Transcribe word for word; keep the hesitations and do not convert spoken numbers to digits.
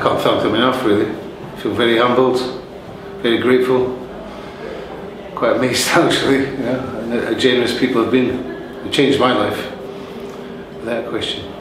I can't thank them enough, really. I feel very humbled, very grateful, quite amazed actually, you know, and how generous people have been. It changed my life, without question.